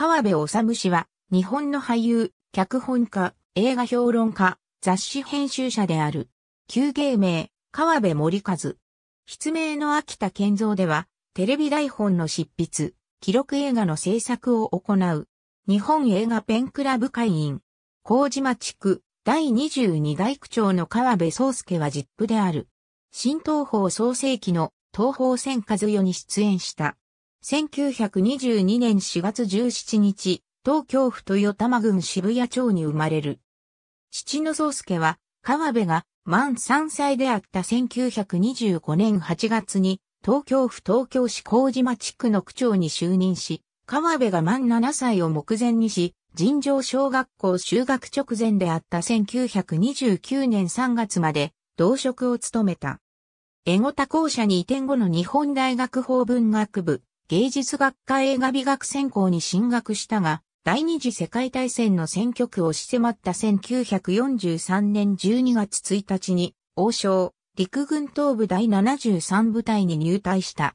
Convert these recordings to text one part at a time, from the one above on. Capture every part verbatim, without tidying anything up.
川辺治氏は、日本の俳優、脚本家、映画評論家、雑誌編集者である。旧芸名、川辺守一。筆名の秋田健三では、テレビ台本の執筆、記録映画の制作を行う。日本映画ペンクラブ会員。麹町区、だいにじゅうにだい区長の川辺宗介は実父である。新東宝創成期の東宝戦和代に出演した。せんきゅうひゃくにじゅうにねんしがつじゅうしちにち、東京府豊玉郡渋谷町に生まれる。父の宗介は、川辺が、満さんさいであったせんきゅうひゃくにじゅうごねんはちがつに東京府東京市麹町区の区長に就任し、川辺が満ななさいを目前にし、尋常小学校就学直前であったせんきゅうひゃくにじゅうきゅうねんさんがつまで同職を務めた。江古田校舎に移転後の日本大学法文学部、芸術学科映画美学専攻に進学したが、第二次世界大戦の戦局を押し迫ったせんきゅうひゃくよんじゅうさんねんじゅうにがつついたちに、王将、陸軍東部だいななじゅうさんぶたいに入隊した。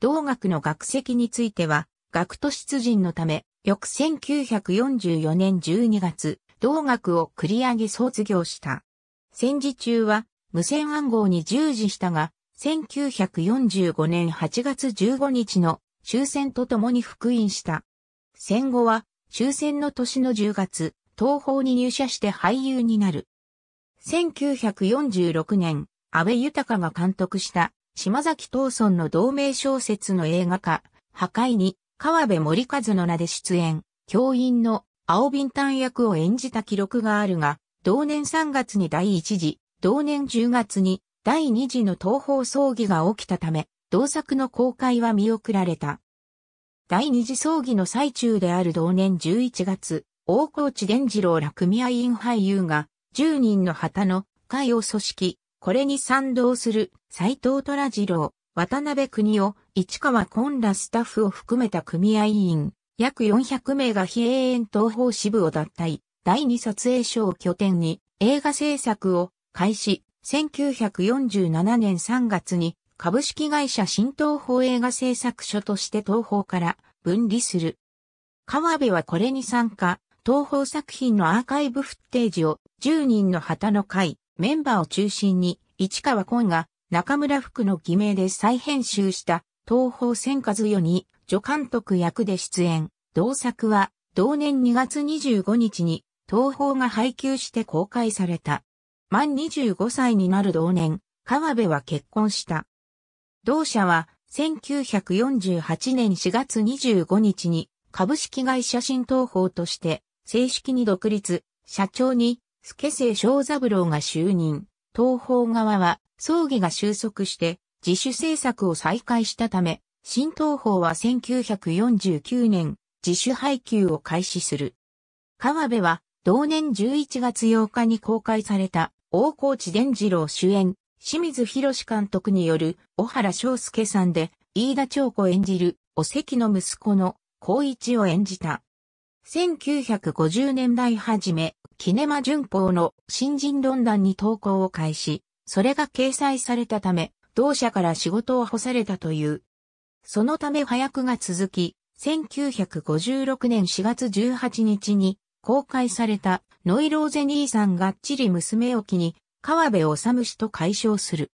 同学の学籍については、学徒出陣のため、翌せんきゅうひゃくよんじゅうよねんじゅうにがつ、同学を繰り上げ卒業した。戦時中は、無線暗号に従事したが、せんきゅうひゃくよんじゅうごねんはちがつじゅうごにちの終戦とともに復員した。戦後は、終戦の年のじゅうがつ、東宝に入社して俳優になる。せんきゅうひゃくよんじゅうろくねん、阿部豊が監督した、島崎藤村の同名小説の映画化、破戒に、川辺守一の名で出演、教員の青ビンタン役を演じた記録があるが、同年さんがつにだいいち次、同年じゅうがつにだいに次の東宝葬儀が起きたため、同作の公開は見送られた。第二次葬儀の最中である同年じゅういちがつ、大河内伝次郎ら組合員俳優が、じゅうにんの旗の会を組織、これに賛同する斎藤虎次郎、渡辺邦夫、市川崑らスタッフを含めた組合員、約よんひゃくめいが非営園東宝支部を脱退、だいに撮影所を拠点に映画制作を開始、せんきゅうひゃくよんじゅうななねんさんがつに、株式会社新東宝映画製作所として東宝から分離する。川辺はこれに参加、東宝作品のアーカイブフッテージをじゅうにんの旗の会、メンバーを中心に市川崑が中村福の偽名で再編集した東宝戦和代に助監督役で出演。同作は同年にがつにじゅうごにちに東宝が配給して公開された。満にじゅうごさいになる同年、川辺は結婚した。同社はせんきゅうひゃくよんじゅうはちねんしがつにじゅうごにちに株式会社新東宝として正式に独立、社長に助清正三郎が就任。東宝側は葬儀が収束して自主制作を再開したため、新東宝はせんきゅうひゃくよんじゅうきゅうねん自主配給を開始する。川辺は同年じゅういちがつようかに公開された大河内伝次郎主演。清水宏監督による小原章介さんで飯田長子演じるお関の息子の光一を演じた。せんきゅうひゃくごじゅうねんだい初め、キネマ旬報の新人論壇に投稿を開始、それが掲載されたため、同社から仕事を干されたという。そのため配役が続き、せんきゅうひゃくごじゅうろくねんしがつじゅうはちにちに公開されたノイローゼ兄さんがっちり娘を機に、川辺治氏と解消する。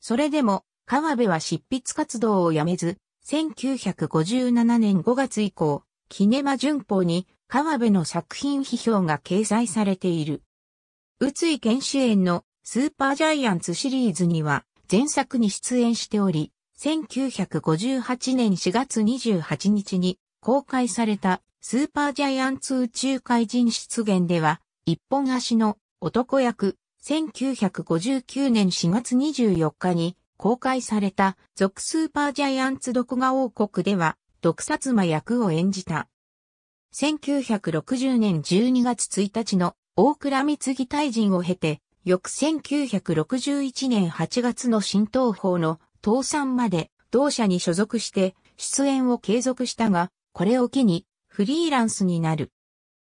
それでも、川辺は執筆活動をやめず、せんきゅうひゃくごじゅうななねんごがつ以降、キネマ旬報に川辺の作品批評が掲載されている。宇津井健主演のスーパージャイアンツシリーズには前作に出演しており、せんきゅうひゃくごじゅうはちねんしがつにじゅうはちにちに公開されたスーパージャイアンツ宇宙怪人出現では、一本足の男役、せんきゅうひゃくごじゅうきゅうねんしがつにじゅうよっかに公開された続スーパージャイアンツ毒牙王国では毒殺魔役を演じた。せんきゅうひゃくろくじゅうねんじゅうにがつついたちの大倉貢退陣を経て、翌せんきゅうひゃくろくじゅういちねんはちがつの新東宝の倒産まで同社に所属して出演を継続したが、これを機にフリーランスになる。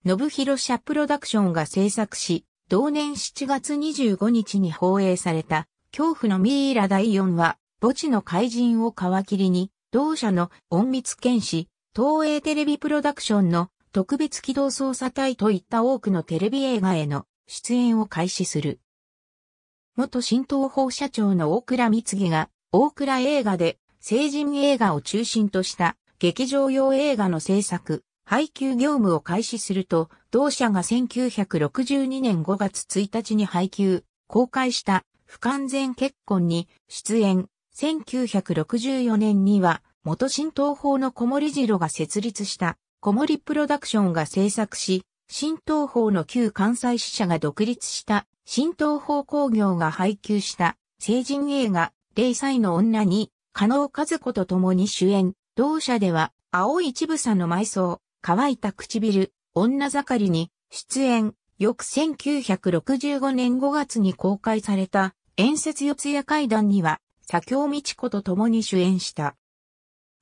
のぶひろ社プロダクションが制作し、同年しちがつにじゅうごにちに放映された、恐怖のミイラだいよんわ、墓地の怪人を皮切りに、同社の隠密剣士、東映テレビプロダクションの特別機動捜査隊といった多くのテレビ映画への出演を開始する。元新東宝社長の大倉光義が大倉映画で成人映画を中心とした劇場用映画の制作、配給業務を開始すると、同社がせんきゅうひゃくろくじゅうにねんごがつついたちに配給、公開した不完全結婚に出演、せんきゅうひゃくろくじゅうよねんには元新東宝の小森次郎が設立した小森プロダクションが制作し、新東宝の旧関西支社が独立した新東宝興業が配給した成人映画れいさいの女に加納和子と共に主演、同社では青い乳房の埋葬、乾いた唇、女盛りに出演、翌せんきゅうひゃくろくじゅうごねんごがつに公開された遠節四谷怪談には佐京美智子と共に主演した。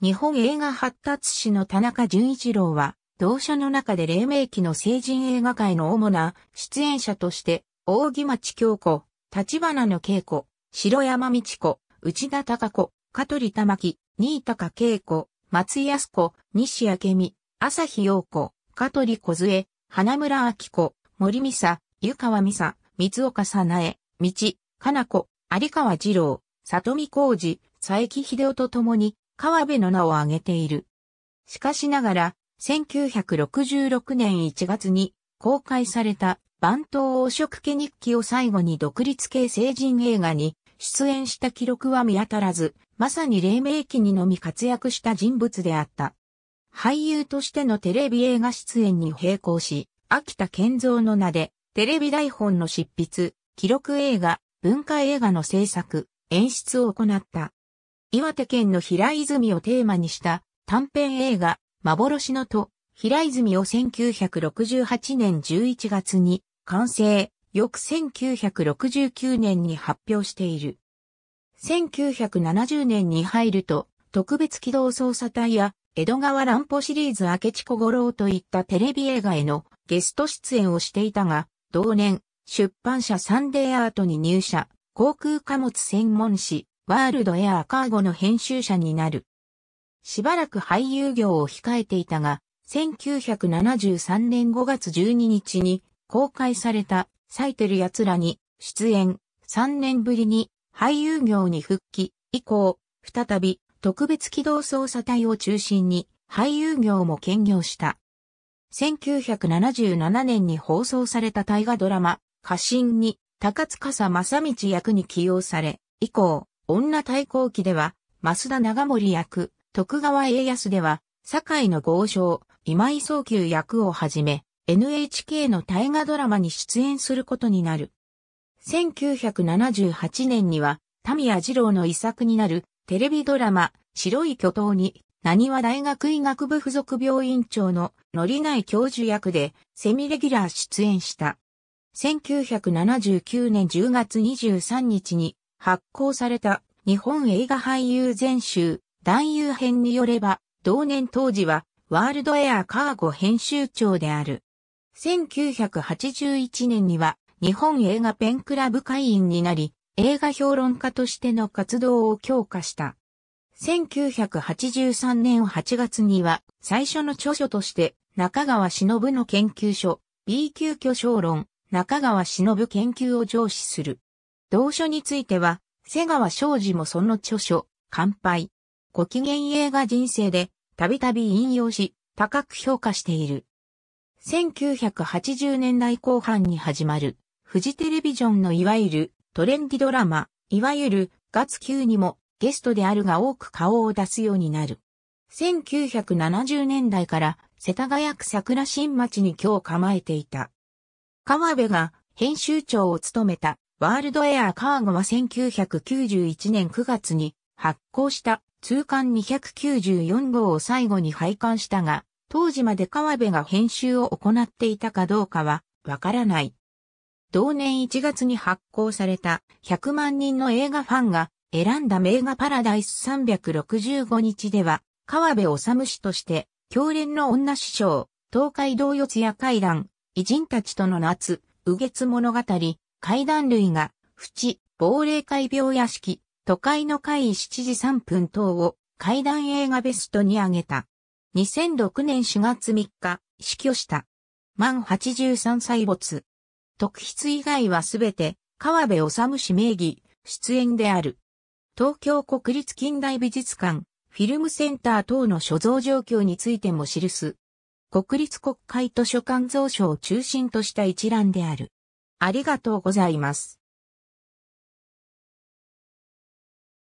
日本映画発達史の田中純一郎は同社の中で黎明期の成人映画界の主な出演者として扇町京子、立花の恵子、城山道子、内田貴子、香取玉木、新高恵子、松井康子、西明美、朝日陽子、香取小杖、花村明子、森美沙、湯川美沙、光岡早苗、道、かな子、有川次郎、里見浩二、佐伯秀夫と共に川辺の名を挙げている。しかしながら、せんきゅうひゃくろくじゅうろくねんいちがつに公開された番頭黄色家日記を最後に独立系成人映画に出演した記録は見当たらず、まさに黎明期にのみ活躍した人物であった。俳優としてのテレビ映画出演に並行し、秋田健三の名でテレビ台本の執筆、記録映画、文化映画の制作、演出を行った。岩手県の平泉をテーマにした短編映画、幻の都、平泉をせんきゅうひゃくろくじゅうはちねんじゅういちがつに完成、翌せんきゅうひゃくろくじゅうきゅうねんに発表している。せんきゅうひゃくななじゅうねんに入ると、特別機動捜査隊や、江戸川乱歩シリーズ明智小五郎といったテレビ映画へのゲスト出演をしていたが、同年、出版社サンデーアートに入社、航空貨物専門誌、ワールドエアーカーゴの編集者になる。しばらく俳優業を控えていたが、せんきゅうひゃくななじゅうさんねんごがつじゅうににちに公開された冴えてる奴らに出演、さんねんぶりに俳優業に復帰以降、再び特別機動捜査隊を中心に俳優業も兼業した。せんきゅうひゃくななじゅうななねんに放送された大河ドラマ、家臣に高司正道役に起用され、以降、女対抗期では、増田長盛役、徳川家康では、堺の豪商、今井宗久役をはじめ、エヌエイチケー の大河ドラマに出演することになる。せんきゅうひゃくななじゅうはちねんには、田宮二郎の遺作になる、テレビドラマ、白い巨塔に、浪速大学医学部附属病院長の範内教授役で、セミレギュラー出演した。せんきゅうひゃくななじゅうきゅうねんじゅうがつにじゅうさんにちに、発行された日本映画俳優全集男優編によれば、同年当時はワールドエアカーゴ編集長である。せんきゅうひゃくはちじゅういちねんには日本映画ペンクラブ会員になり、映画評論家としての活動を強化した。せんきゅうひゃくはちじゅうさんねんはちがつには最初の著書として中川忍の研究所 B 級巨匠論中川忍研究を上梓する。同書については、瀬川昭二もその著書、乾杯、ご機嫌映画人生で、たびたび引用し、高く評価している。せんきゅうひゃくはちじゅうねんだいこうはんに始まる、フジテレビジョンのいわゆるトレンディドラマ、いわゆる月きゅうにもゲストであるが多く顔を出すようになる。せんきゅうひゃくななじゅうねんだいから世田谷区桜新町に居を構えていた。川辺が編集長を務めた。ワールドエアカーゴはせんきゅうひゃくきゅうじゅういちねんくがつに発行した通巻にひゃくきゅうじゅうよんごうを最後に廃刊したが、当時まで川辺が編集を行っていたかどうかはわからない。同年いちがつに発行されたひゃくまんにんの映画ファンが選んだ名画パラダイスさんびゃくろくじゅうごにちでは、川辺治氏として、狂恋の女師匠、東海道四谷怪談、偉人たちとの夏、雨月物語、怪談類が、府地、亡霊怪病屋敷、都会の怪異しちじさんぷん等を怪談映画ベストに挙げた。にせんろくねんしがつみっか、死去した。満はちじゅうさんさい没。特筆以外はすべて、川辺治氏名義、出演である。東京国立近代美術館、フィルムセンター等の所蔵状況についても記す。国立国会図書館蔵書を中心とした一覧である。ありがとうございます。